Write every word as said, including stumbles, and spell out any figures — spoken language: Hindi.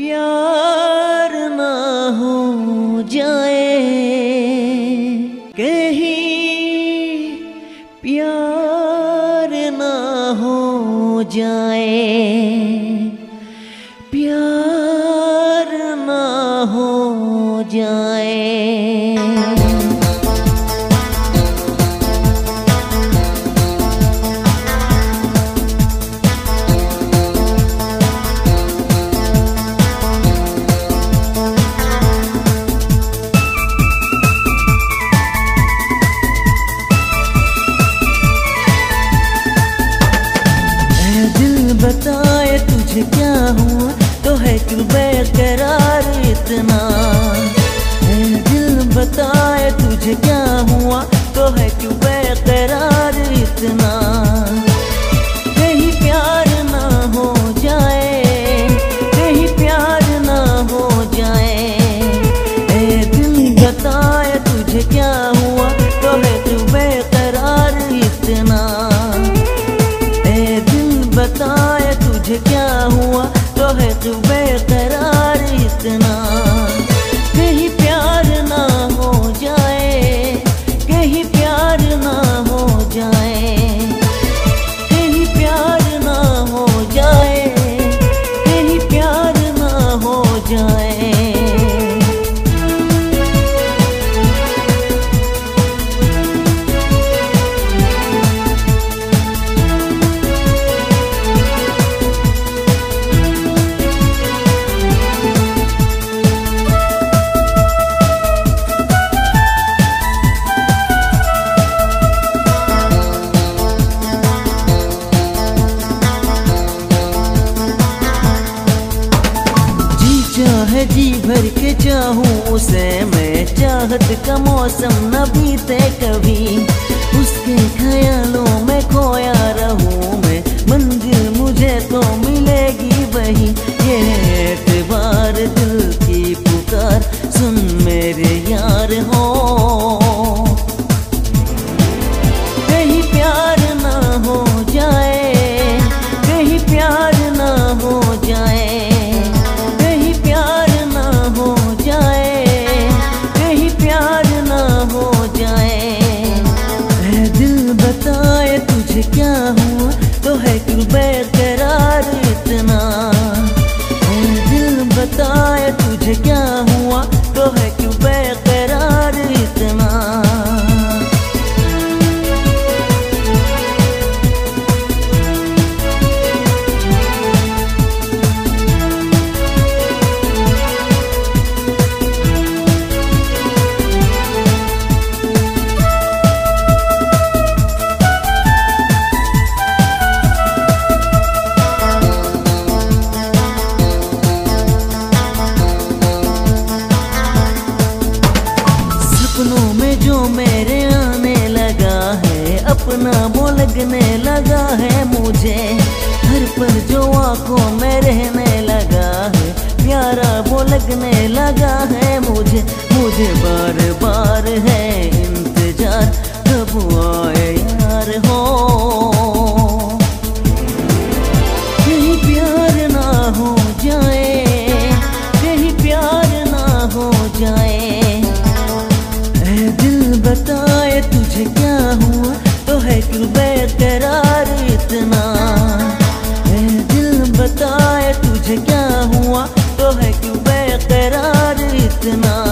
प्यार ना हो जाए, कहीं प्यार ना हो जाए, प्यार ना हो जाए। बताए तुझे क्या हुआ, तो है क्यों बेकरार इतना। ऐ दिल बताए तुझे क्या हुआ, तो है क्यों बेकरार इतना। कहीं प्यार ना हो जाए, कहीं प्यार ना हो जाए। ऐ दिल बताए तुझे क्या हुआ, तो है क्यों बेकरार इतना। बताए तुझे क्या हुआ, तो है तू बेकरार इतना। कहीं प्यार ना हो जाए, कहीं प्यार ना हो जाए, कहीं प्यार ना हो जाए, कहीं प्यार ना हो जाए। चाहे जी भर के चाहूं उसे मैं, चाहत का मौसम न बीते कभी। उसके ख्यालों में खोया रहूं मैं, मंजिल मुझे तो मिलेगी वही। ये एतबार दिल की पुकार सुन मेरे यार हो। कहीं प्यार ना हो जाए, कहीं प्यार ना हो जाए, क्या हुआ तो है क्यों बेकरार इतना। ऐ दिल बताए तुझे क्या हुआ, तो है क्यों बेकरार इतना। जो मेरे आने लगा है अपना वो लगने लगा है मुझे। घर पर जो आंखों में रहने लगा है प्यारा वो लगने लगा है मुझे। मुझे बार बार है इंतजार कब आए यार हो। कहीं प्यार ना हो जाए, कहीं प्यार ना हो जाए। बताए तुझे क्या हुआ, तो है क्यों बेकरार इतना। ऐ दिल बताए तुझे क्या हुआ, तो है क्यों बेकरार इतना।